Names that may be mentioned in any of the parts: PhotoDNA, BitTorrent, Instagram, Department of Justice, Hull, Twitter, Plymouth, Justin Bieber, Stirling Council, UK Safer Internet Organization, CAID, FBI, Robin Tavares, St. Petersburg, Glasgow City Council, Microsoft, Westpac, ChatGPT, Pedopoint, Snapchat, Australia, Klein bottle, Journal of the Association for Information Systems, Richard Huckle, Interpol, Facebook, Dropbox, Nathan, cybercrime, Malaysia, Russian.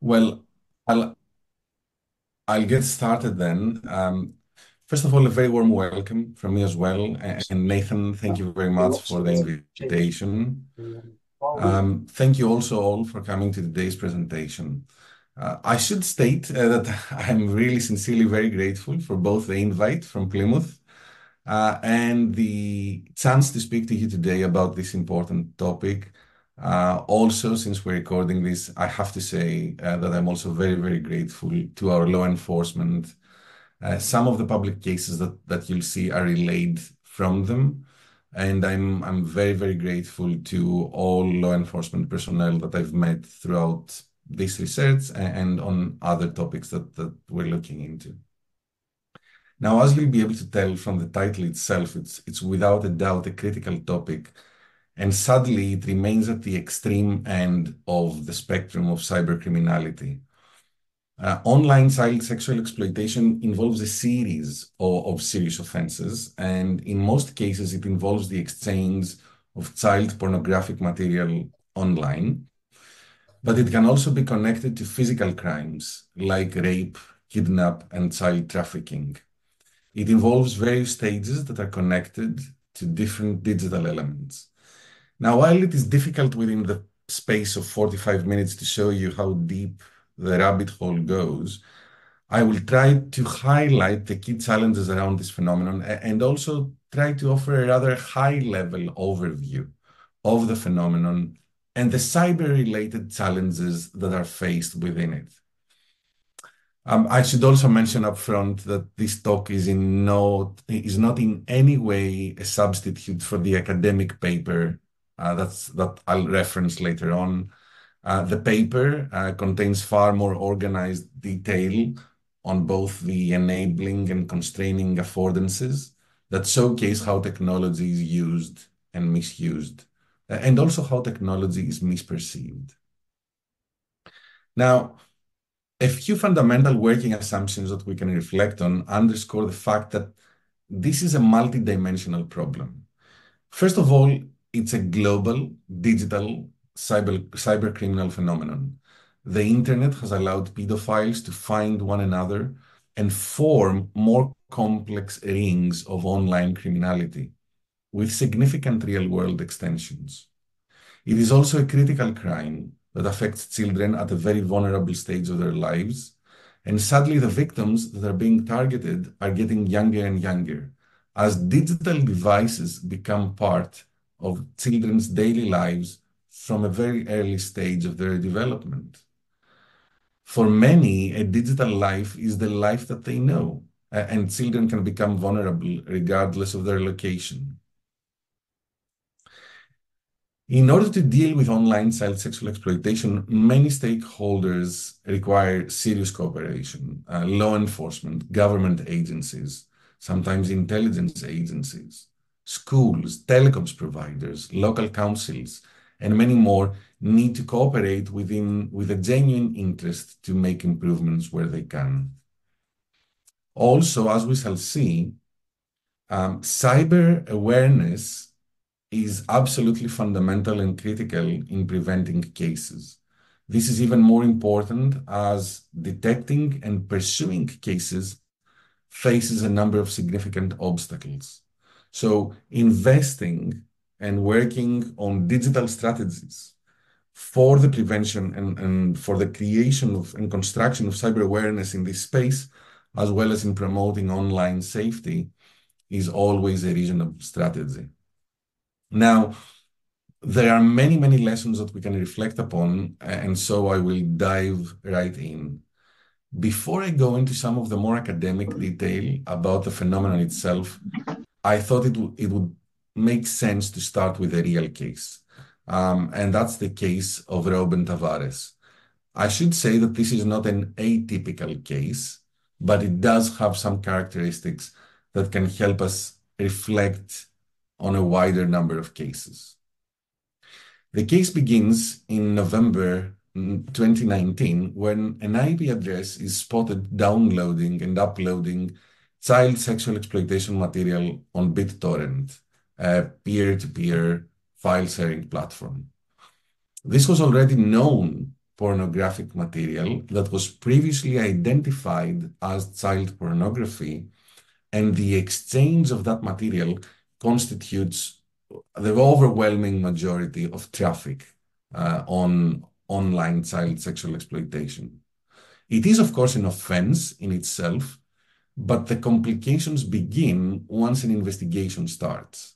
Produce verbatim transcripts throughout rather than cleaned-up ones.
Well, I'll I'll get started then. Um, first of all, a very warm welcome from me as well. A- And Nathan, thank you very much for the invitation. Um, thank you also all for coming to today's presentation. Uh, I should state uh, that I'm really sincerely very grateful for both the invite from Plymouth uh, and the chance to speak to you today about this important topic. Uh, also, since we're recording this, I have to say uh, that I'm also very, very grateful to our law enforcement. Uh, some of the public cases that, that you'll see are relayed from them. And I'm I'm very, very grateful to all law enforcement personnel that I've met throughout this research a- and on other topics that, that we're looking into. Now, as you'll be able to tell from the title itself, it's it's without a doubt a critical topic. And sadly, it remains at the extreme end of the spectrum of cybercriminality. Uh, online child sexual exploitation involves a series of, of serious offenses, and in most cases, it involves the exchange of child pornographic material online. But it can also be connected to physical crimes like rape, kidnap, and child trafficking. It involves various stages that are connected to different digital elements. Now, while it is difficult within the space of forty-five minutes to show you how deep the rabbit hole goes, I will try to highlight the key challenges around this phenomenon a- and also try to offer a rather high-level overview of the phenomenon and the cyber-related challenges that are faced within it. Um, I should also mention upfront that this talk is in no is not in any way a substitute for the academic paper uh, that's that I'll reference later on. Uh, the paper uh, contains far more organized detail on both the enabling and constraining affordances that showcase how technology is used and misused, uh, and also how technology is misperceived. Now, a few fundamental working assumptions that we can reflect on underscore the fact that this is a multidimensional problem. First of all, it's a global digital cyber cybercriminal phenomenon. The internet has allowed pedophiles to find one another and form more complex rings of online criminality with significant real-world extensions. It is also a critical crime that affects children at a very vulnerable stage of their lives. And sadly, the victims that are being targeted are getting younger and younger as digital devices become part of children's daily lives from a very early stage of their development. For many, a digital life is the life that they know, a- and children can become vulnerable regardless of their location. In order to deal with online child sexual exploitation, many stakeholders require serious cooperation: uh, law enforcement, government agencies, sometimes intelligence agencies, schools, telecoms providers, local councils, and many more need to cooperate within with a genuine interest to make improvements where they can. Also, as we shall see, um, cyber awareness is absolutely fundamental and critical in preventing cases. This is even more important as detecting and pursuing cases faces a number of significant obstacles. So, investing and working on digital strategies for the prevention and, and for the creation of and construction of cyber awareness in this space, as well as in promoting online safety, is always a reasonable strategy. Now, there are many, many lessons that we can reflect upon, and so I will dive right in. Before I go into some of the more academic detail about the phenomenon itself, I thought it, w- it would make sense to start with a real case. Um, and that's the case of Robin Tavares. I should say that this is not an atypical case, but it does have some characteristics that can help us reflect on a wider number of cases. The case begins in November mm, twenty nineteen when an I P address is spotted downloading and uploading child sexual exploitation material on BitTorrent, a peer to peer file sharing platform. This was already known pornographic material that was previously identified as child pornography, and the exchange of that material constitutes the overwhelming majority of traffic uh, on online child sexual exploitation. It is, of course, an offense in itself, but the complications begin once an investigation starts.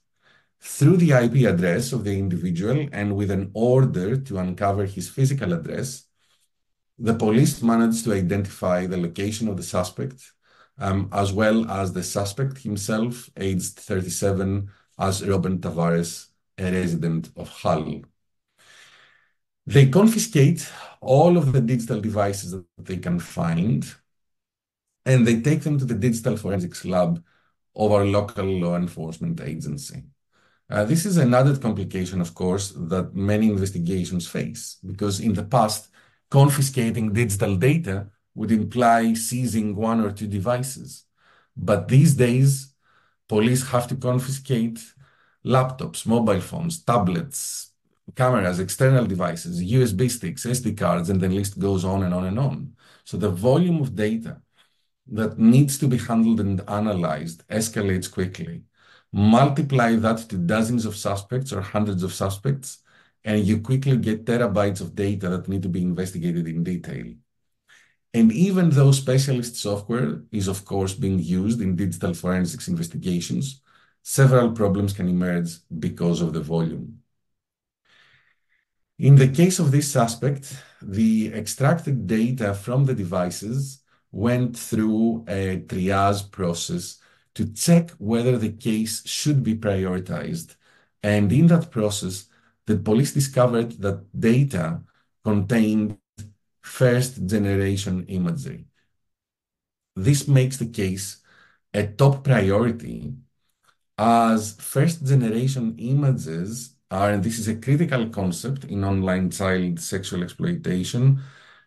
Through the I P address of the individual and with an order to uncover his physical address, the police managed to identify the location of the suspect, um, as well as the suspect himself, aged thirty-seven, as Robin Tavares, a resident of Hull. They confiscate all of the digital devices that they can find, and they take them to the digital forensics lab of our local law enforcement agency. Uh, this is an added complication, of course, that many investigations face, because in the past, confiscating digital data would imply seizing one or two devices. But these days, police have to confiscate laptops, mobile phones, tablets, cameras, external devices, U S B sticks, S D cards, and the list goes on and on and on. So the volume of data that needs to be handled and analyzed escalates quickly. Multiply that to dozens of suspects or hundreds of suspects, and you quickly get terabytes of data that need to be investigated in detail. And even though specialist software is, of course, being used in digital forensics investigations, several problems can emerge because of the volume. In the case of this suspect, the extracted data from the devices went through a triage process to check whether the case should be prioritized. And in that process, the police discovered that data contained first-generation imagery. This makes the case a top priority, as first-generation images are, and this is a critical concept in online child sexual exploitation,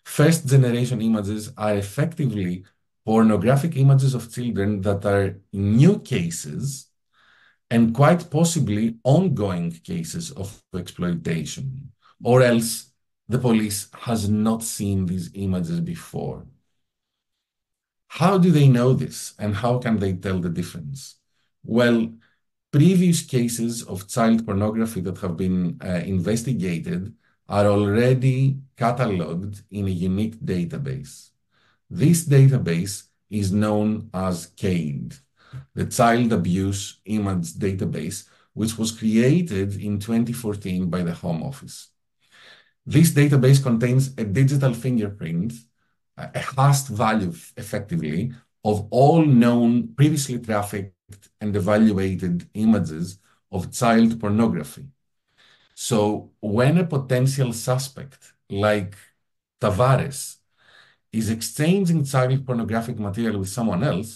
first-generation images are effectively pornographic images of children that are new cases and quite possibly ongoing cases of exploitation, or else the police has not seen these images before. How do they know this, and how can they tell the difference? Well, previous cases of child pornography that have been uh, investigated are already catalogued in a unique database. This database is known as C A I D, the Child Abuse Image Database, which was created in twenty fourteen by the Home Office. This database contains a digital fingerprint, a hashed value effectively, of all known previously trafficked and evaluated images of child pornography. So when a potential suspect like Tavares is exchanging child pornographic material with someone else,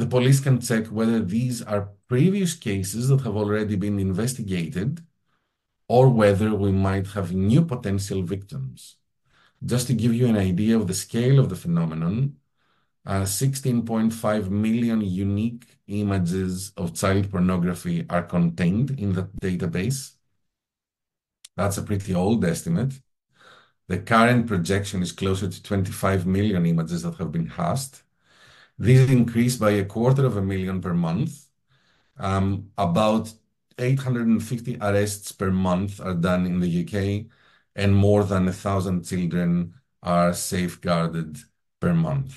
the police can check whether these are previous cases that have already been investigated or whether we might have new potential victims. Just to give you an idea of the scale of the phenomenon, Uh, sixteen point five million unique images of child pornography are contained in that database. That's a pretty old estimate. The current projection is closer to twenty-five million images that have been hashed. These increase by a quarter of a million per month. Um, about eight hundred fifty arrests per month are done in the U K, and more than one thousand children are safeguarded per month.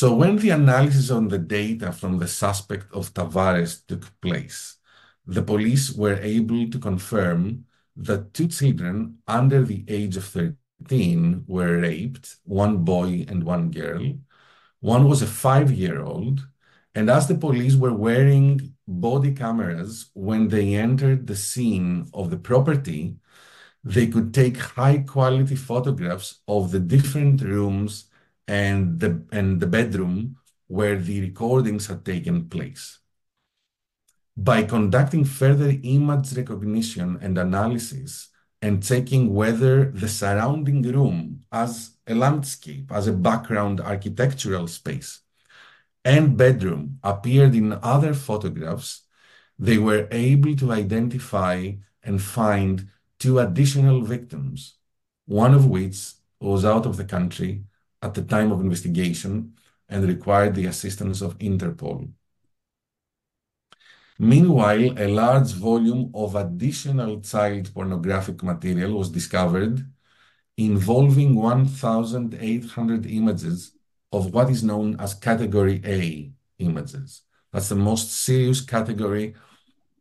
So when the analysis on the data from the suspect of Tavares took place, the police were able to confirm that two children under the age of thirteen were raped, one boy and one girl. One was a five-year-old, and as the police were wearing body cameras when they entered the scene of the property, they could take high-quality photographs of the different rooms and the, and the bedroom where the recordings had taken place. By conducting further image recognition and analysis and checking whether the surrounding room as a landscape, as a background architectural space, and bedroom appeared in other photographs, they were able to identify and find two additional victims, one of which was out of the country at the time of investigation and required the assistance of Interpol. Meanwhile, a large volume of additional child pornographic material was discovered involving one thousand eight hundred images of what is known as Category A images. That's the most serious category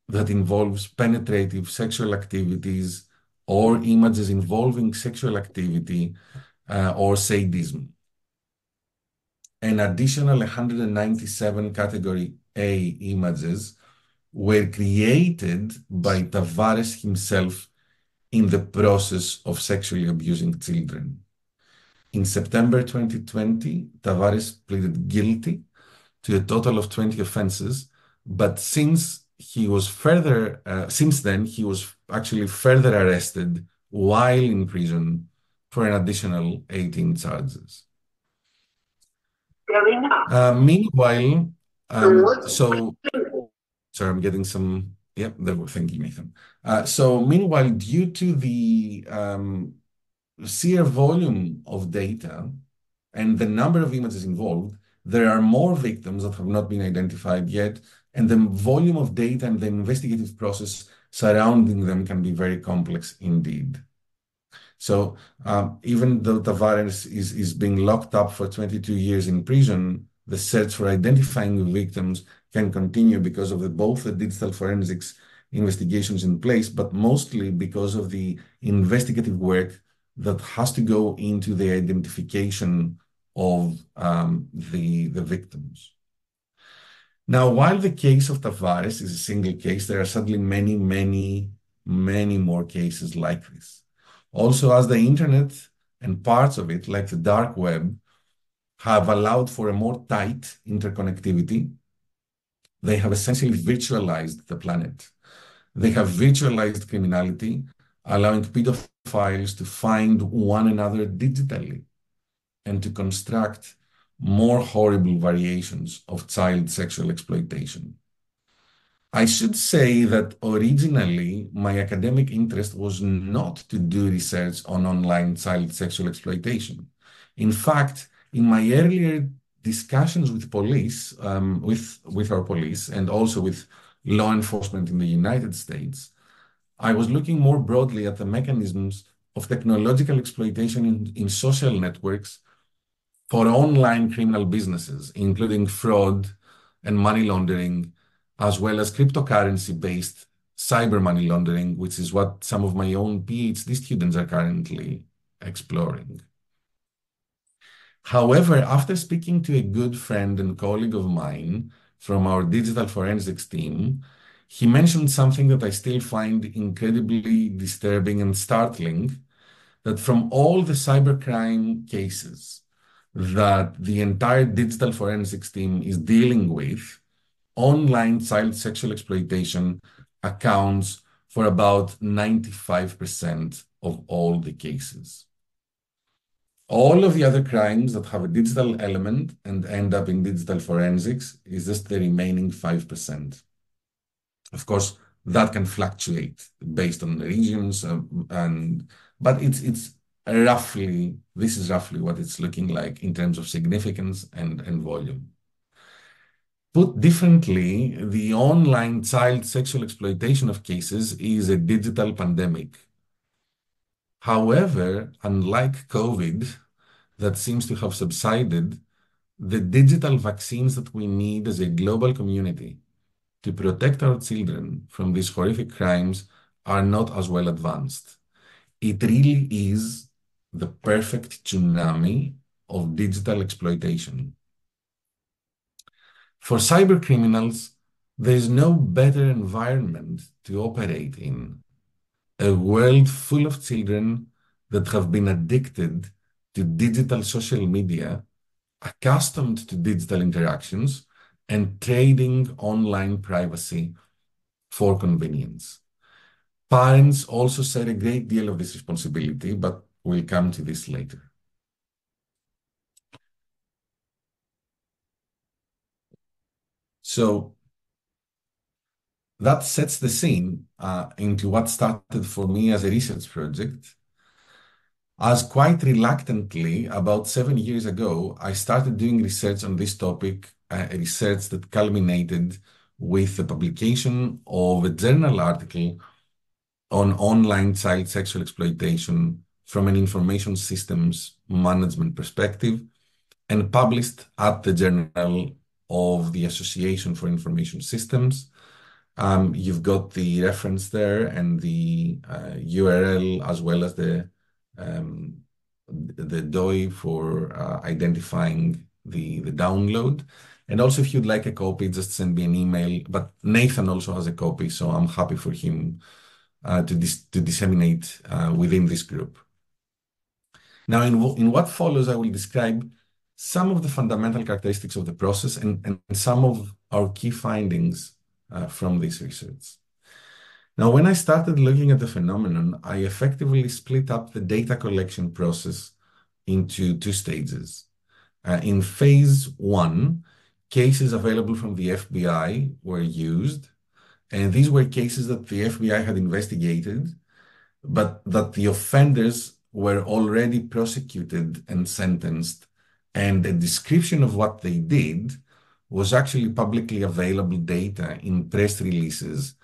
that involves penetrative sexual activities or images involving sexual activity uh, or sadism. An additional one hundred ninety-seven Category A images were created by Tavares himself in the process of sexually abusing children. In September twenty twenty, Tavares pleaded guilty to a total of twenty offenses, but since he was further, uh, since then, he was actually further arrested while in prison for an additional eighteen charges. Uh, meanwhile, um, so, sorry, I'm getting some, yep, they were thank you, Nathan. Uh, so meanwhile, due to the um, sheer volume of data and the number of images involved, there are more victims that have not been identified yet, and the volume of data and the investigative process surrounding them can be very complex indeed. So um, even though Tavares is, is being locked up for twenty-two years in prison, the search for identifying victims can continue because of the, both the digital forensics investigations in place, but mostly because of the investigative work that has to go into the identification of um, the, the victims. Now, while the case of Tavares is a single case, there are certainly many, many, many more cases like this. Also, as the internet and parts of it, like the dark web, have allowed for a more tight interconnectivity, they have essentially virtualized the planet. They have virtualized criminality, allowing pedophiles to find one another digitally and to construct more horrible variations of child sexual exploitation. I should say that originally, my academic interest was not to do research on online child sexual exploitation. In fact, in my earlier discussions with police, um, with, with our police, and also with law enforcement in the United States, I was looking more broadly at the mechanisms of technological exploitation in, in social networks for online criminal businesses, including fraud and money laundering, as well as cryptocurrency-based cyber money laundering, which is what some of my own PhD students are currently exploring. However, after speaking to a good friend and colleague of mine from our digital forensics team, he mentioned something that I still find incredibly disturbing and startling, that from all the cybercrime cases that the entire digital forensics team is dealing with, online child sexual exploitation accounts for about ninety-five percent of all the cases. All of the other crimes that have a digital element and end up in digital forensics is just the remaining five percent. Of course, that can fluctuate based on the regions, um, and but it's it's roughly, this is roughly what it's looking like in terms of significance and, and volume. Put differently, the online child sexual exploitation of cases is a digital pandemic. However, unlike COVID, that seems to have subsided, the digital vaccines that we need as a global community to protect our children from these horrific crimes are not as well advanced. It really is the perfect tsunami of digital exploitation. For cybercriminals, there is no better environment to operate in. A world full of children that have been addicted to digital social media, accustomed to digital interactions, and trading online privacy for convenience. Parents also share a great deal of this responsibility, but we'll come to this later. So that sets the scene uh, into what started for me as a research project. As quite reluctantly, about seven years ago, I started doing research on this topic, uh, research that culminated with the publication of a journal article on online child sexual exploitation from an information systems management perspective, and published at the Journal of the Association for Information Systems. Um, you've got the reference there and the uh, U R L, as well as the um, the D O I for uh, identifying the, the download. And also, if you'd like a copy, just send me an email. But Nathan also has a copy, so I'm happy for him uh, to, dis to disseminate uh, within this group. Now, in, in what follows, I will describe some of the fundamental characteristics of the process and, and some of our key findings uh, from this research. Now, when I started looking at the phenomenon, I effectively split up the data collection process into two stages. Uh, in phase one, cases available from the F B I were used, and these were cases that the F B I had investigated, but that the offenders were already prosecuted and sentenced, and a description of what they did was actually publicly available data in press releases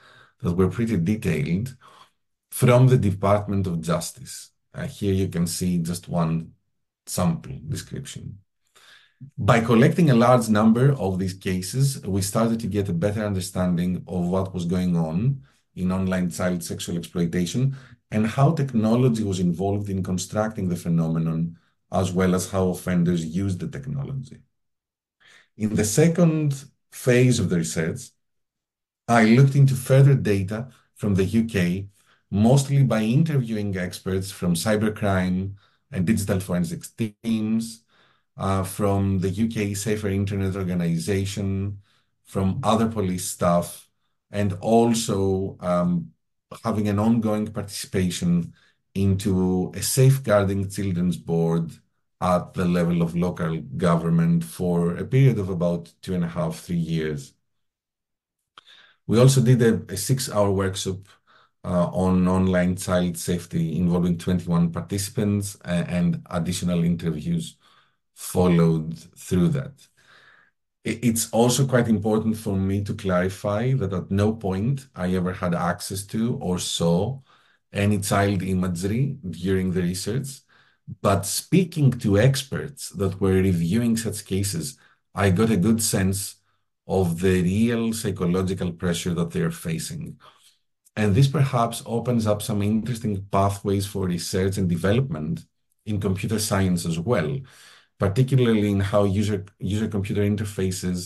that were pretty detailed from the Department of Justice. Uh, here you can see just one sample description. By collecting a large number of these cases, we started to get a better understanding of what was going on in online child sexual exploitation and how technology was involved in constructing the phenomenon, as well as how offenders used the technology. In the second phase of the research, I looked into further data from the U K, mostly by interviewing experts from cybercrime and digital forensics teams, Uh, from the U K Safer Internet Organization, from other police staff, and also um, having an ongoing participation into a safeguarding children's board at the level of local government for a period of about two and a half, three years. We also did a, a six-hour workshop uh, on online child safety involving twenty-one participants uh, and additional interviews followed through that. It's also quite important for me to clarify that at no point I ever had access to or saw any child imagery during the research, but speaking to experts that were reviewing such cases, I got a good sense of the real psychological pressure that they're facing. And this perhaps opens up some interesting pathways for research and development in computer science as well, particularly in how user, user-computer interfaces,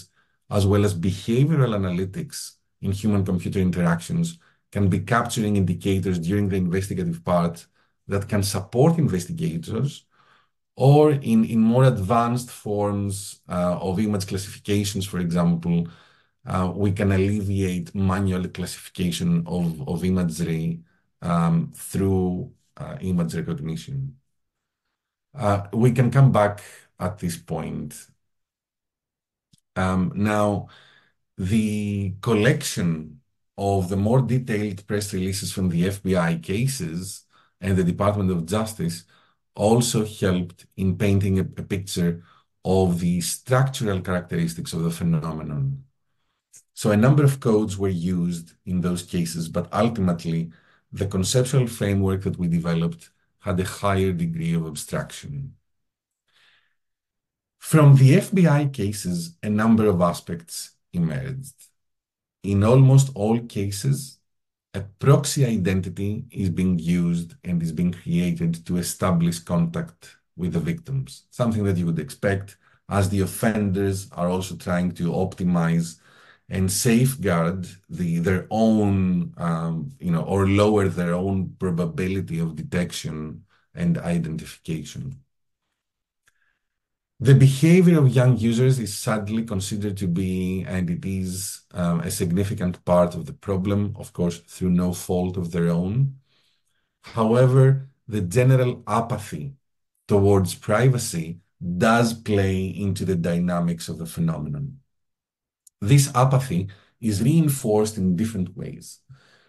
as well as behavioral analytics in human-computer interactions, can be capturing indicators during the investigative part that can support investigators, or in, in more advanced forms uh, of image classifications, for example, uh, we can alleviate manual classification of, of imagery um, through uh, image recognition. Uh, we can come back at this point. Um, now, the collection of the more detailed press releases from the F B I cases and the Department of Justice also helped in painting a, a picture of the structural characteristics of the phenomenon. So a number of codes were used in those cases, but ultimately the conceptual framework that we developed had a higher degree of abstraction. From the F B I cases, a number of aspects emerged. In almost all cases, a proxy identity is being used and is being created to establish contact with the victims, something that you would expect, as the offenders are also trying to optimize and safeguard the, their own, um, you know, or lower their own probability of detection and identification. The behavior of young users is sadly considered to be, and it is um, a significant part of the problem, of course, through no fault of their own. However, the general apathy towards privacy does play into the dynamics of the phenomenon. This apathy is reinforced in different ways.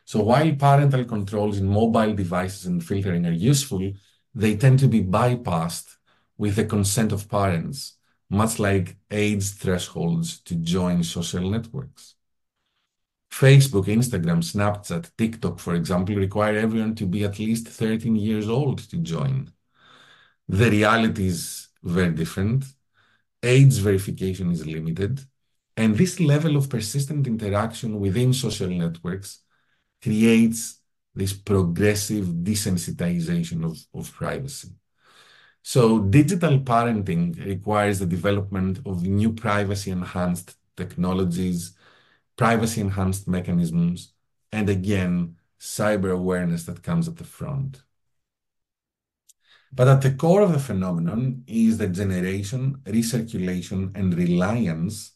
So while parental controls in mobile devices and filtering are useful, they tend to be bypassed with the consent of parents, much like age thresholds to join social networks. Facebook, Instagram, Snapchat, TikTok, for example, require everyone to be at least thirteen years old to join. The reality is very different. Age verification is limited. And this level of persistent interaction within social networks creates this progressive desensitization of, of privacy. So digital parenting requires the development of new privacy-enhanced technologies, privacy-enhanced mechanisms, and again, cyber awareness that comes at the front. But at the core of the phenomenon is the generation, recirculation, and reliance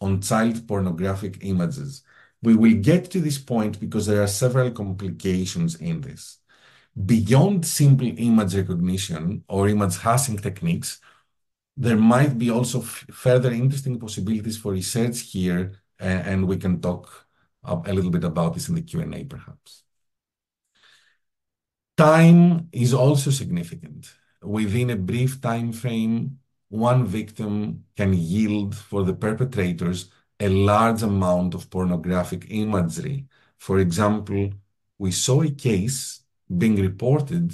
on child pornographic images. We will get to this point because there are several complications in this. Beyond simple image recognition or image hashing techniques, there might be also further interesting possibilities for research here, and we can talk a little bit about this in the Q and A perhaps. Time is also significant. Within a brief time frame, one victim can yield for the perpetrators a large amount of pornographic imagery. For example, we saw a case being reported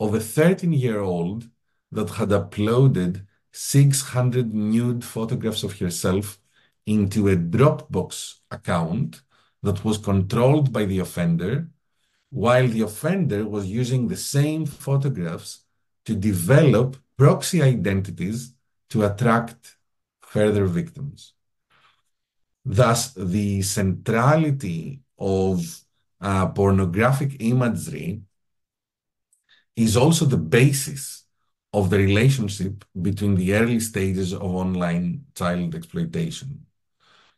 of a thirteen-year-old that had uploaded six hundred nude photographs of herself into a Dropbox account that was controlled by the offender, while the offender was using the same photographs to develop proxy identities to attract further victims. Thus, the centrality of uh, pornographic imagery is also the basis of the relationship between the early stages of online child exploitation.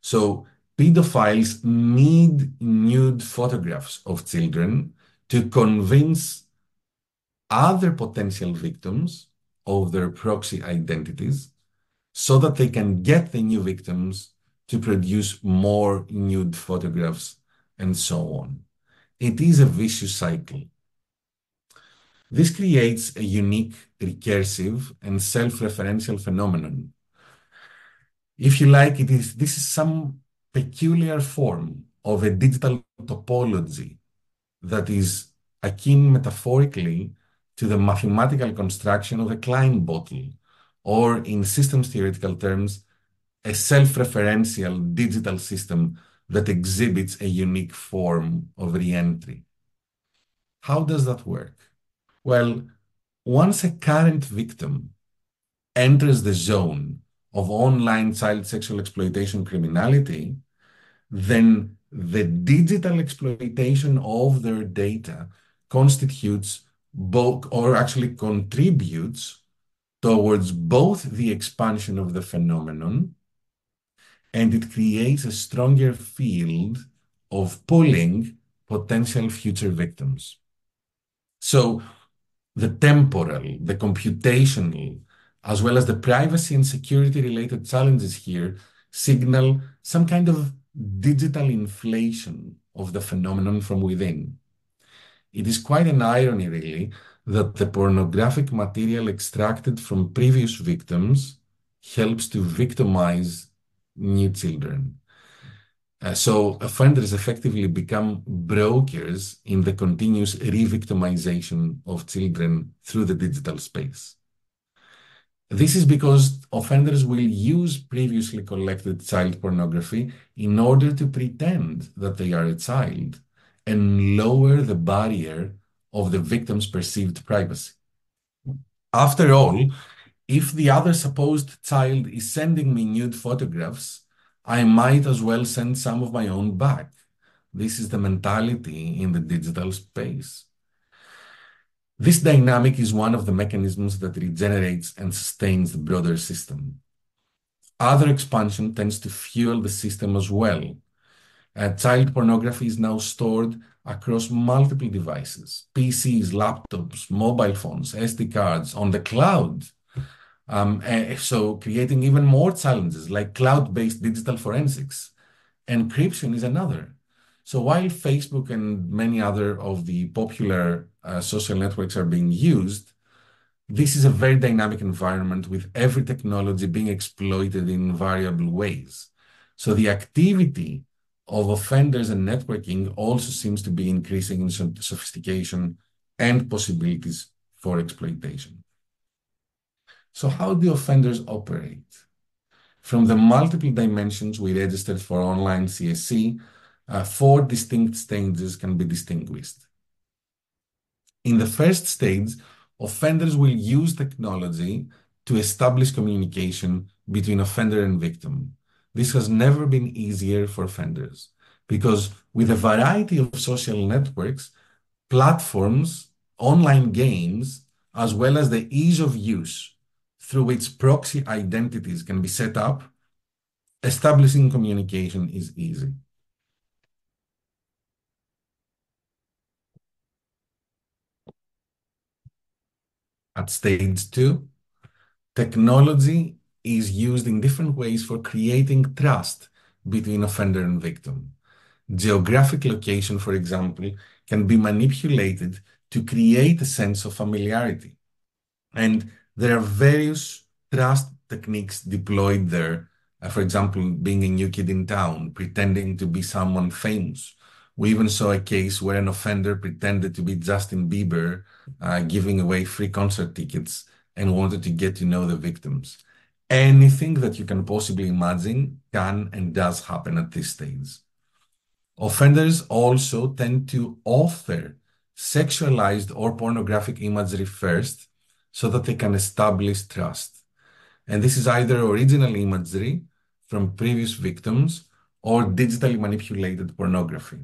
So, pedophiles need nude photographs of children to convince other potential victims of their proxy identities so that they can get the new victims to produce more nude photographs, and so on. It is a vicious cycle. This creates a unique, recursive, and self-referential phenomenon. If you like, it is this is some peculiar form of a digital topology that is akin metaphorically to the mathematical construction of the Klein bottle, or in systems theoretical terms, a self-referential digital system that exhibits a unique form of re-entry. How does that work? Well, once a current victim enters the zone of online child sexual exploitation criminality, then the digital exploitation of their data constitutes both, or actually contributes towards both the expansion of the phenomenon, and it creates a stronger field of pulling potential future victims. So the temporal, the computational, as well as the privacy and security-related challenges here signal some kind of digital inflation of the phenomenon from within. It is quite an irony, really, that the pornographic material extracted from previous victims helps to victimize new children. Uh, so offenders effectively become brokers in the continuous re-victimization of children through the digital space. This is because offenders will use previously collected child pornography in order to pretend that they are a child and lower the barrier of the victim's perceived privacy. After all, if the other supposed child is sending me nude photographs, I might as well send some of my own back. This is the mentality in the digital space. This dynamic is one of the mechanisms that regenerates and sustains the broader system. Other expansion tends to fuel the system as well. Uh, child pornography is now stored across multiple devices, P Cs, laptops, mobile phones, S D cards, on the cloud. Um, so creating even more challenges like cloud-based digital forensics. Encryption is another. So while Facebook and many other of the popular uh, social networks are being used, this is a very dynamic environment with every technology being exploited in variable ways. So the activity of offenders and networking also seems to be increasing in sophistication and possibilities for exploitation. So how do offenders operate? From the multiple dimensions we registered for online C S C, uh, four distinct stages can be distinguished. In the first stage, offenders will use technology to establish communication between offender and victim. This has never been easier for offenders because with a variety of social networks, platforms, online games, as well as the ease of use through which proxy identities can be set up, establishing communication is easy. At stage two, technology is used in different ways for creating trust between offender and victim. Geographic location, for example, can be manipulated to create a sense of familiarity. And there are various trust techniques deployed there. Uh, for example, being a new kid in town, pretending to be someone famous. We even saw a case where an offender pretended to be Justin Bieber, uh, giving away free concert tickets and wanted to get to know the victims. Anything that you can possibly imagine can and does happen at this stage. Offenders also tend to author sexualized or pornographic imagery first so that they can establish trust. And this is either original imagery from previous victims or digitally manipulated pornography.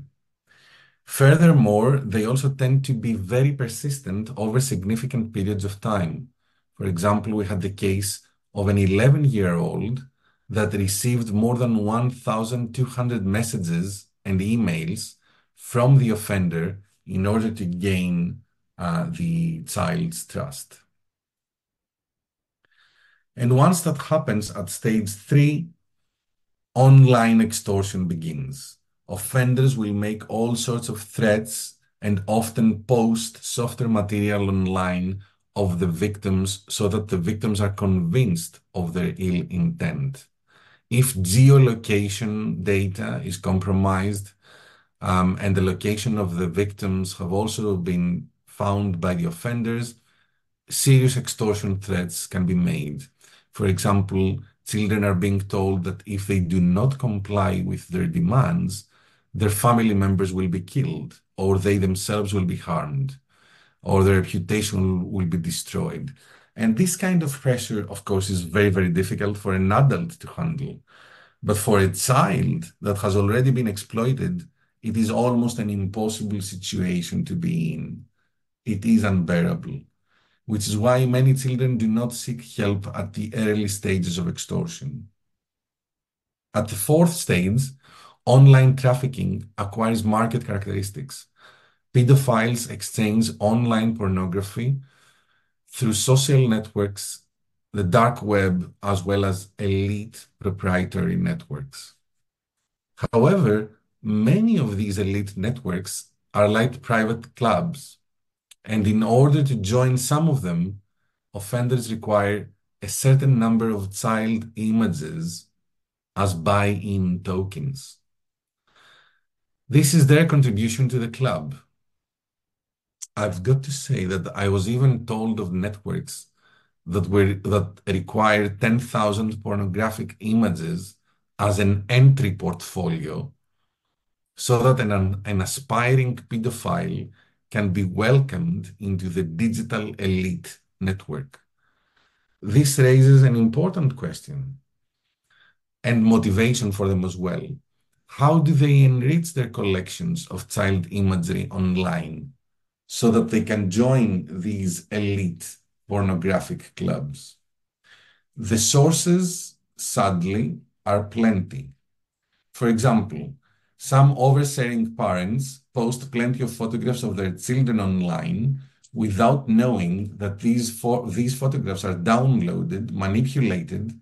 Furthermore, they also tend to be very persistent over significant periods of time. For example, we had the case of an eleven-year-old that received more than one thousand two hundred messages and emails from the offender in order to gain uh, the child's trust. And once that happens at stage three, online extortion begins. Offenders will make all sorts of threats and often post softer material online of the victims so that the victims are convinced of their ill intent. If geolocation data is compromised um, and the location of the victims have also been found by the offenders, serious extortion threats can be made. For example, children are being told that if they do not comply with their demands, their family members will be killed, or they themselves will be harmed, or their reputation will be destroyed. And this kind of pressure, of course, is very, very difficult for an adult to handle. But for a child that has already been exploited, it is almost an impossible situation to be in. It is unbearable, which is why many children do not seek help at the early stages of extortion. At the fourth stage, online trafficking acquires market characteristics. Pedophiles exchange online pornography through social networks, the dark web, as well as elite proprietary networks. However, many of these elite networks are like private clubs, and in order to join some of them, offenders require a certain number of child images as buy-in tokens. This is their contribution to the club. I've got to say that I was even told of networks that were that required ten thousand pornographic images as an entry portfolio so that an, an aspiring pedophile can be welcomed into the digital elite network. This raises an important question and motivation for them as well. How do they enrich their collections of child imagery online so that they can join these elite pornographic clubs? The sources, sadly, are plenty. For example, some oversharing parents post plenty of photographs of their children online without knowing that these, these photographs are downloaded, manipulated,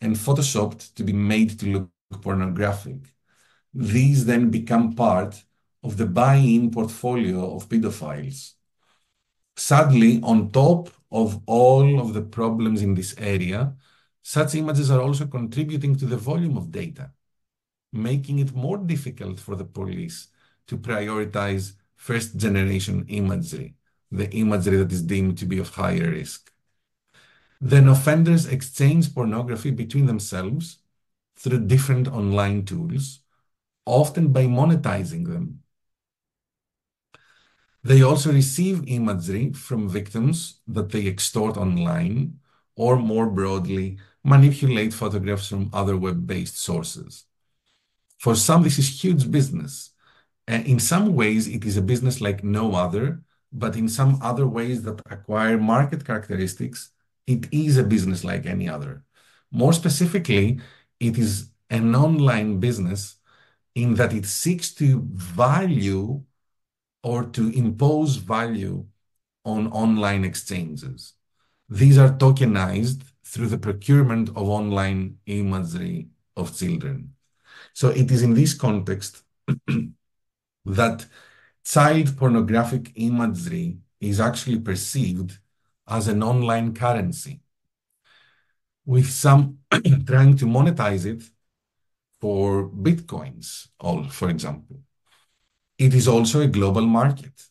and photoshopped to be made to look pornographic. These then become part of the buy-in portfolio of pedophiles. Sadly, on top of all of the problems in this area, such images are also contributing to the volume of data, making it more difficult for the police to prioritize first-generation imagery, the imagery that is deemed to be of higher risk. Then offenders exchange pornography between themselves through different online tools, often by monetizing them. They also receive imagery from victims that they extort online, or more broadly, manipulate photographs from other web-based sources. For some, this is huge business. And in some ways, it is a business like no other, but in some other ways that acquire market characteristics, it is a business like any other. More specifically, it is an online business in that it seeks to value or to impose value on online exchanges. These are tokenized through the procurement of online imagery of children. So it is in this context that child pornographic imagery is actually perceived as an online currency, with some trying to monetize it for bitcoins, for example. It is also a global market.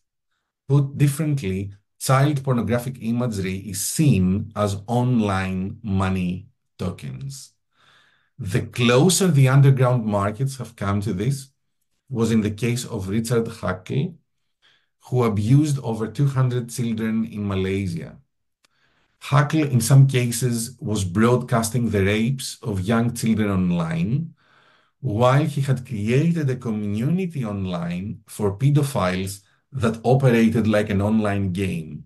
Put differently, child pornographic imagery is seen as online money tokens. The closer the underground markets have come to this was in the case of Richard Huckle, who abused over two hundred children in Malaysia. Huckle, in some cases, was broadcasting the rapes of young children online, while he had created a community online for pedophiles that operated like an online game.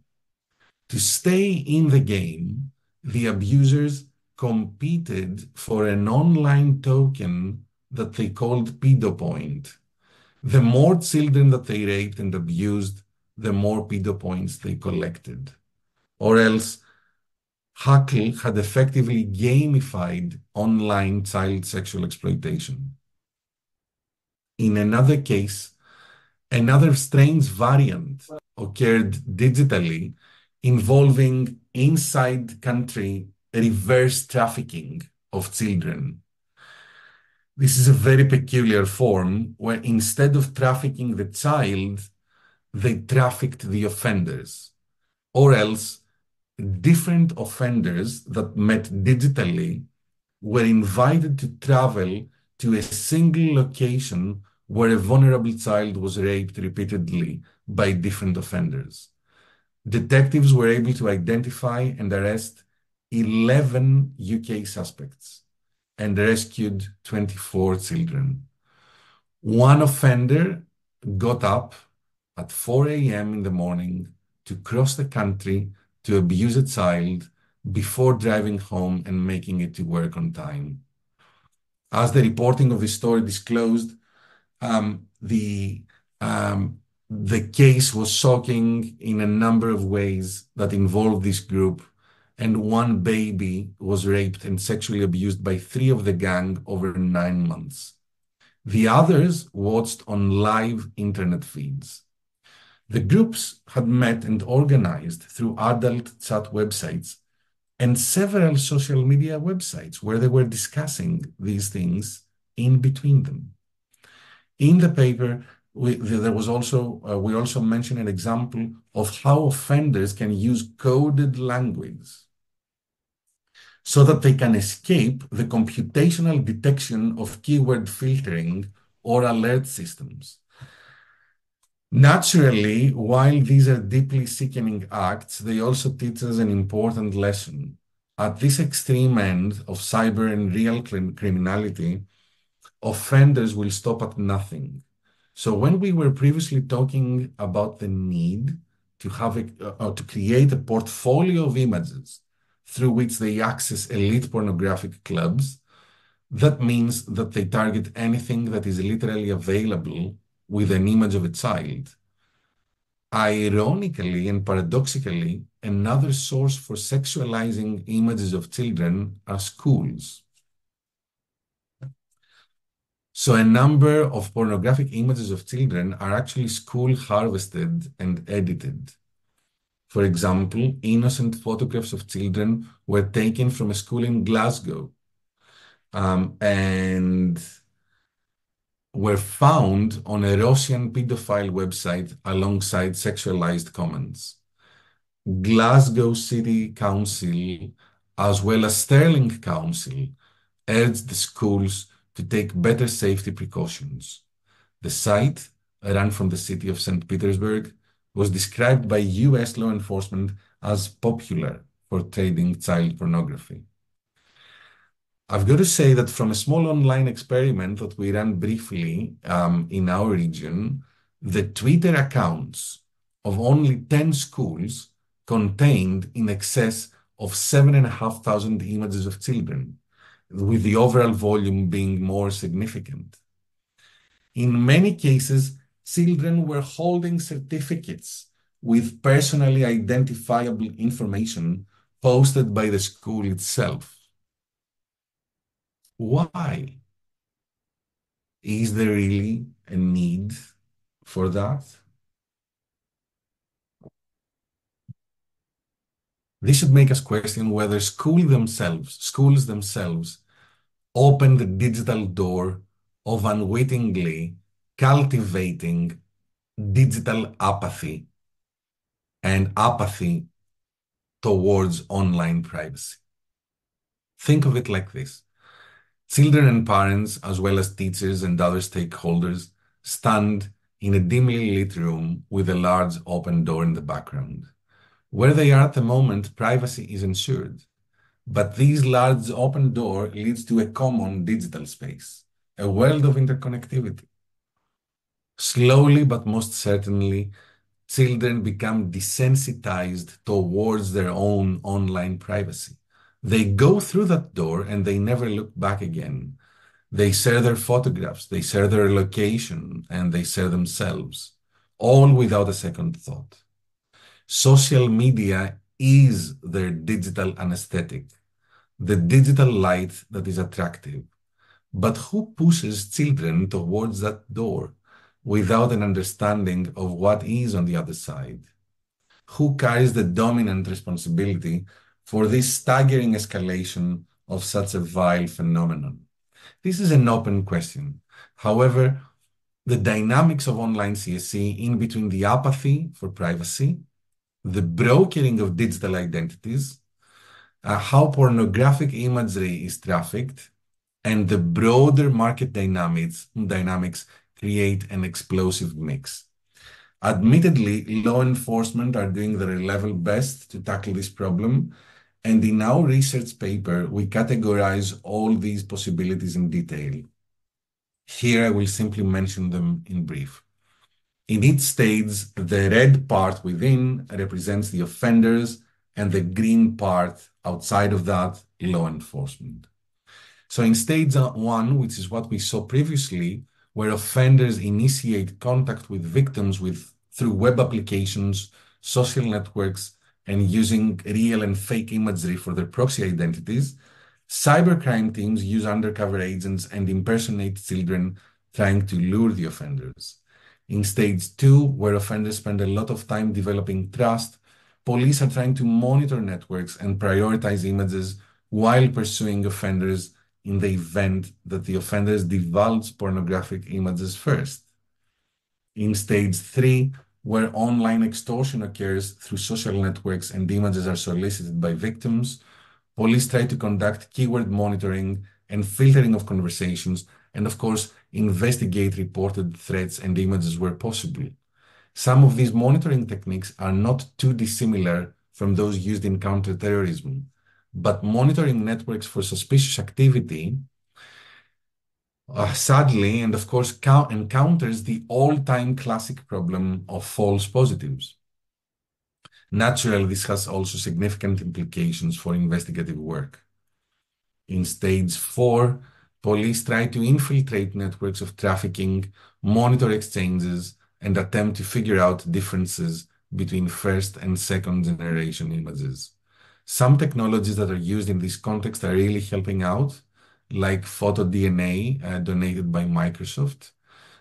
To stay in the game, the abusers competed for an online token that they called Pedopoint. The more children that they raped and abused, the more Pedopoints they collected. Or else, Huckle had effectively gamified online child sexual exploitation. In another case, another strange variant occurred digitally involving inside-country reverse trafficking of children. This is a very peculiar form where instead of trafficking the child, they trafficked the offenders, or else different offenders that met digitally were invited to travel to a single location where a vulnerable child was raped repeatedly by different offenders. Detectives were able to identify and arrest eleven U K suspects and rescued twenty-four children. One offender got up at four a m in the morning to cross the country to abuse a child before driving home and making it to work on time. As the reporting of the story disclosed, um, the, um, the case was shocking in a number of ways that involved this group, and one baby was raped and sexually abused by three of the gang over nine months. The others watched on live internet feeds. The groups had met and organized through adult chat websites and several social media websites where they were discussing these things in between them. In the paper, we, there was also, uh, we also mentioned an example of how offenders can use coded language so that they can escape the computational detection of keyword filtering or alert systems. Naturally, while these are deeply sickening acts, they also teach us an important lesson. At this extreme end of cyber and real criminality, offenders will stop at nothing. So when we were previously talking about the need to have a, uh, to create a portfolio of images through which they access elite pornographic clubs, that means that they target anything that is literally available with an image of a child. Ironically and paradoxically, another source for sexualizing images of children are schools. So a number of pornographic images of children are actually school harvested and edited. For example, innocent photographs of children were taken from a school in Glasgow um, and were found on a Russian pedophile website alongside sexualized comments. Glasgow City Council, as well as Stirling Council, urged the schools to take better safety precautions. The site, run from the city of Saint Petersburg, was described by U S law enforcement as popular for trading child pornography. I've got to say that from a small online experiment that we ran briefly um, in our region, the Twitter accounts of only ten schools contained in excess of seven thousand five hundred images of children, with the overall volume being more significant. In many cases, children were holding certificates with personally identifiable information posted by the school itself. Why? Is there really a need for that? This should make us question whether school themselves, schools themselves open the digital door of unwittingly cultivating digital apathy and apathy towards online privacy. Think of it like this. Children and parents, as well as teachers and other stakeholders, stand in a dimly lit room with a large open door in the background. Where they are at the moment, privacy is ensured, but this large open door leads to a common digital space, a world of interconnectivity. Slowly but most certainly, children become desensitized towards their own online privacy. They go through that door and they never look back again. They share their photographs, they share their location, and they share themselves, all without a second thought. Social media is their digital anesthetic, the digital light that is attractive. But who pushes children towards that door without an understanding of what is on the other side? Who carries the dominant responsibility for this staggering escalation of such a vile phenomenon? This is an open question. However, the dynamics of online C S E in between the apathy for privacy, the brokering of digital identities, uh, how pornographic imagery is trafficked, and the broader market dynamics, dynamics create an explosive mix. Admittedly, law enforcement are doing their level best to tackle this problem, and in our research paper, we categorize all these possibilities in detail. Here, I will simply mention them in brief. In each stage, the red part within represents the offenders and the green part outside of that, law enforcement. So in stage one, which is what we saw previously, where offenders initiate contact with victims with, through web applications, social networks, and using real and fake imagery for their proxy identities, cybercrime teams use undercover agents and impersonate children trying to lure the offenders. In stage two, where offenders spend a lot of time developing trust, police are trying to monitor networks and prioritize images while pursuing offenders in the event that the offenders divulge pornographic images first. In stage three, where online extortion occurs through social networks and images are solicited by victims, police try to conduct keyword monitoring and filtering of conversations, and of course, investigate reported threats and images where possible. Some of these monitoring techniques are not too dissimilar from those used in counterterrorism, but monitoring networks for suspicious activity uh, sadly and of course count encounters the all-time classic problem of false positives. Naturally, this has also significant implications for investigative work. In stage four, police try to infiltrate networks of trafficking, monitor exchanges, and attempt to figure out differences between first and second generation images. Some technologies that are used in this context are really helping out, like PhotoDNA, uh, donated by Microsoft.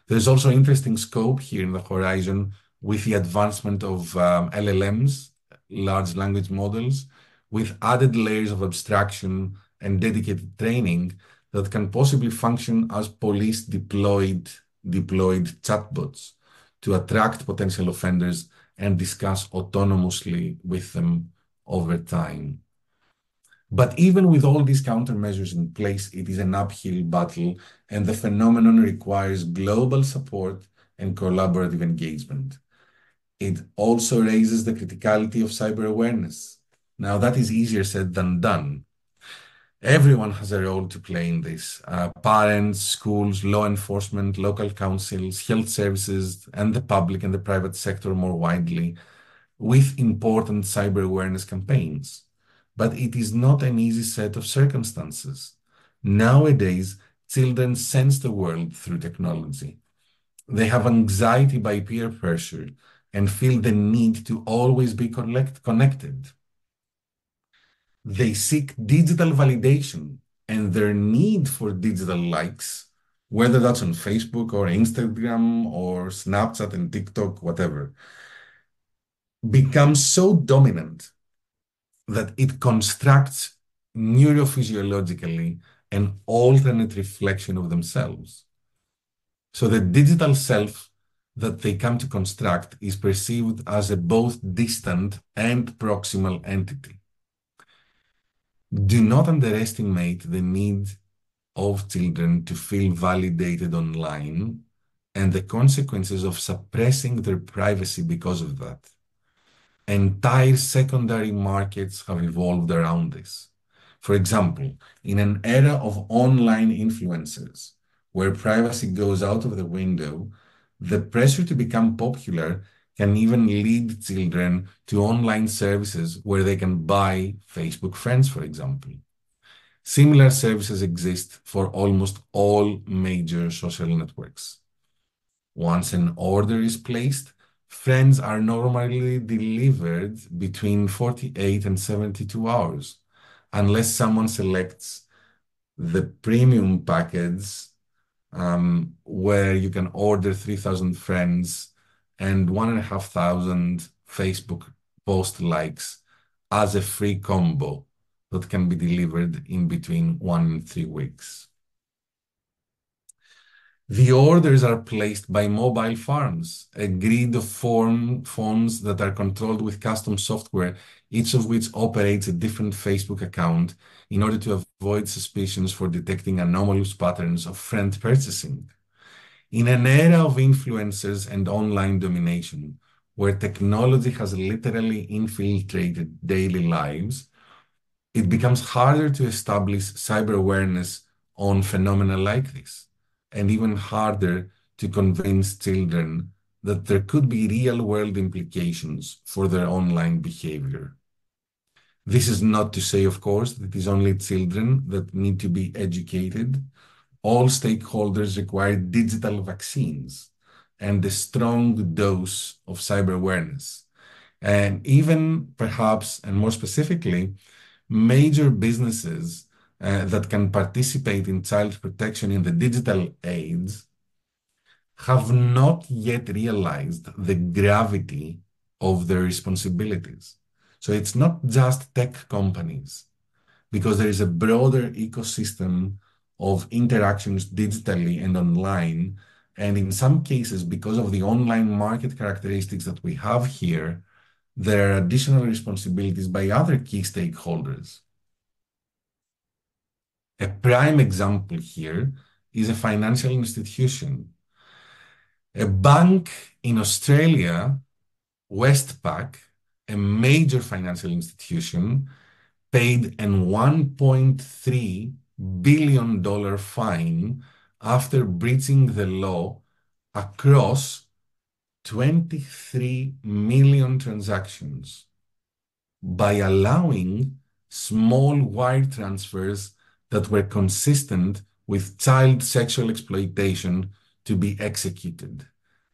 There's also interesting scope here in the horizon with the advancement of um, L L Ms, large language models with added layers of abstraction and dedicated training that can possibly function as police deployed, deployed chatbots to attract potential offenders and discuss autonomously with them over time. But even with all these countermeasures in place, it is an uphill battle, and the phenomenon requires global support and collaborative engagement. It also raises the criticality of cyber awareness. Now, that is easier said than done. Everyone has a role to play in this. Uh, parents, schools, law enforcement, local councils, health services, and the public and the private sector more widely, with important cyber awareness campaigns. But it is not an easy set of circumstances. Nowadays, children sense the world through technology. They have anxiety by peer pressure and feel the need to always be connect connected. They seek digital validation, and their need for digital likes, whether that's on Facebook or Instagram or Snapchat and TikTok, whatever, becomes so dominant that it constructs neurophysiologically an alternate reflection of themselves. So the digital self that they come to construct is perceived as a both distant and proximal entity. Do not underestimate the need of children to feel validated online and the consequences of suppressing their privacy because of that. Entire secondary markets have evolved around this. For example, in an era of online influencers, where privacy goes out of the window, the pressure to become popular can even lead children to online services where they can buy Facebook friends, for example. Similar services exist for almost all major social networks. Once an order is placed, friends are normally delivered between forty-eight and seventy-two hours, unless someone selects the premium package um, where you can order three thousand friends and one and a half thousand Facebook post likes as a free combo that can be delivered in between one and three weeks. The orders are placed by mobile farms, a grid of form, phones that are controlled with custom software, each of which operates a different Facebook account in order to avoid suspicions for detecting anomalous patterns of friend purchasing. In an era of influencers and online domination, where technology has literally infiltrated daily lives, it becomes harder to establish cyber awareness on phenomena like this, and even harder to convince children that there could be real-world implications for their online behavior. This is not to say, of course, that it is only children that need to be educated. All stakeholders require digital vaccines and a strong dose of cyber awareness. And even perhaps, and more specifically, major businesses uh, that can participate in child protection in the digital age have not yet realized the gravity of their responsibilities. So it's not just tech companies, because there is a broader ecosystem of interactions digitally and online. And in some cases, because of the online market characteristics that we have here, there are additional responsibilities by other key stakeholders. A prime example here is a financial institution. A bank in Australia, Westpac, a major financial institution, paid an one point three billion dollar fine after breaching the law across twenty-three million transactions by allowing small wire transfers that were consistent with child sexual exploitation to be executed.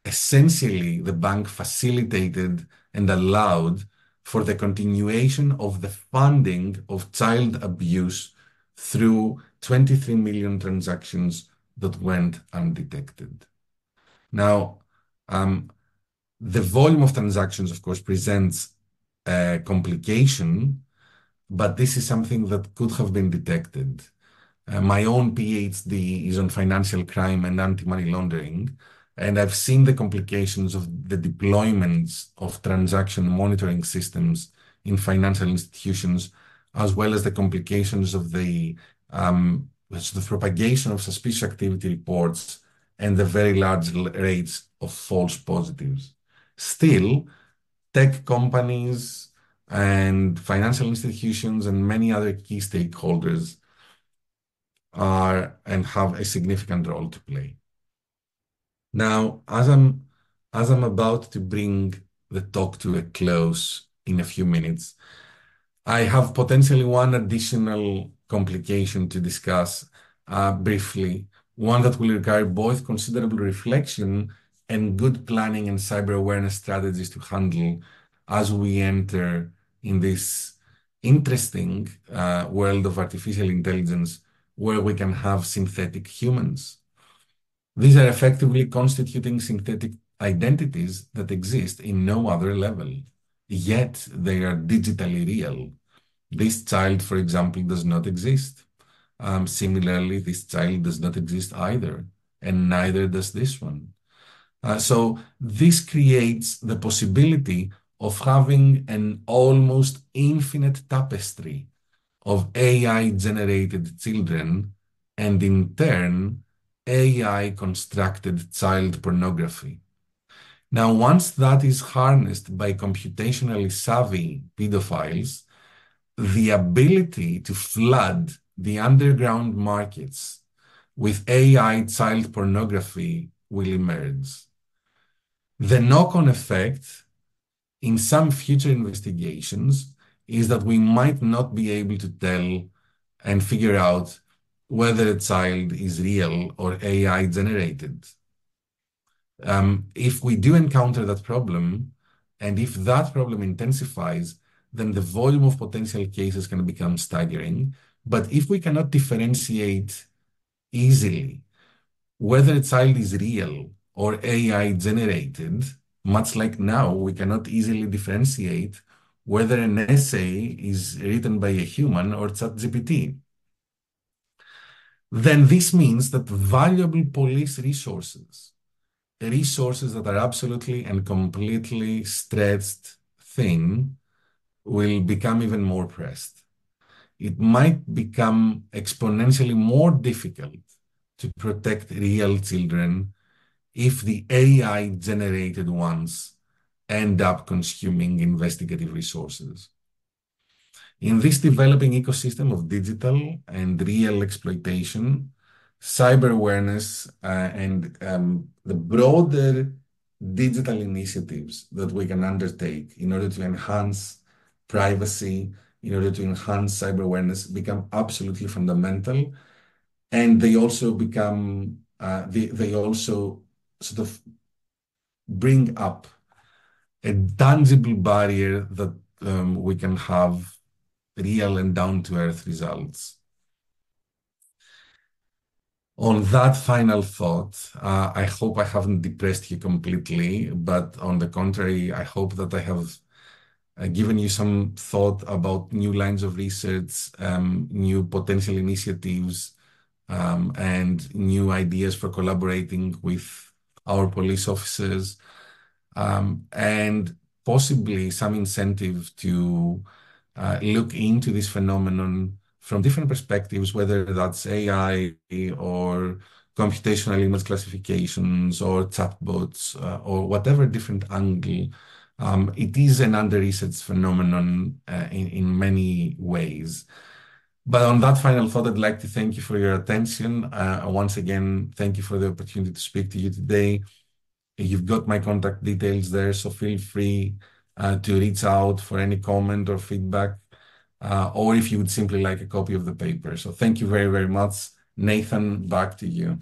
Essentially, the bank facilitated and allowed for the continuation of the funding of child abuse through twenty-three million transactions that went undetected. Now, um, the volume of transactions, of course, presents uh, complication, but this is something that could have been detected. Uh, my own PhD is on financial crime and anti-money laundering, and I've seen the complications of the deployments of transaction monitoring systems in financial institutions, as well as the complications of the, um, the propagation of suspicious activity reports and the very large rates of false positives. Still, tech companies and financial institutions and many other key stakeholders are and have a significant role to play. Now, as I'm, as I'm about to bring the talk to a close in a few minutes, I have potentially one additional complication to discuss uh, briefly, one that will require both considerable reflection and good planning and cyber awareness strategies to handle as we enter in this interesting uh, world of artificial intelligence where we can have synthetic humans. These are effectively constituting synthetic identities that exist in no other level, yet they are digitally real. This child, for example, does not exist. Um, similarly, this child does not exist either, and neither does this one. Uh, so this creates the possibility of having an almost infinite tapestry of A I-generated children and, in turn, A I-constructed child pornography. Now, once that is harnessed by computationally savvy pedophiles, the ability to flood the underground markets with A I child pornography will emerge. The knock-on effect in some future investigations is that we might not be able to tell and figure out whether a child is real or A I generated. Um, if we do encounter that problem, and if that problem intensifies, then the volume of potential cases can become staggering. But if we cannot differentiate easily whether a child is real or A I generated, much like now, we cannot easily differentiate whether an essay is written by a human or ChatGPT, then this means that valuable police resources, resources that are absolutely and completely stretched thin, will become even more pressed. It might become exponentially more difficult to protect real children if the A I-generated ones end up consuming investigative resources. In this developing ecosystem of digital and real exploitation, cyber awareness uh, and um, the broader digital initiatives that we can undertake in order to enhance privacy, in order to enhance cyber awareness, become absolutely fundamental. And they also become, uh, they, they also sort of bring up a tangible barrier that um, we can have real and down-to-earth results. On that final thought, uh, I hope I haven't depressed you completely, but on the contrary, I hope that I have uh, given you some thought about new lines of research, um, new potential initiatives, um, and new ideas for collaborating with our police officers, um, and possibly some incentive to uh, look into this phenomenon from different perspectives, whether that's A I or computational image classifications or chatbots uh, or whatever different angle. Um, it is an under-researched phenomenon uh, in, in many ways. But on that final thought, I'd like to thank you for your attention. Uh, once again, thank you for the opportunity to speak to you today. You've got my contact details there, so feel free uh, to reach out for any comment or feedback. Uh, or if you would simply like a copy of the paper. So thank you very, very much. Nathan, back to you.